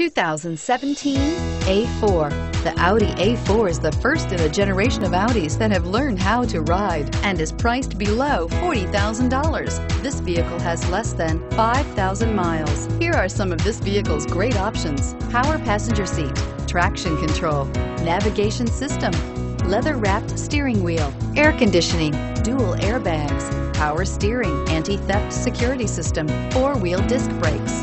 2017 A4. The Audi A4 is the first in a generation of Audis that have learned how to ride and is priced below $40,000. This vehicle has less than 5,000 miles. Here are some of this vehicle's great options: power passenger seat, traction control, navigation system, leather-wrapped steering wheel, air conditioning, dual airbags, power steering, anti-theft security system, four-wheel disc brakes,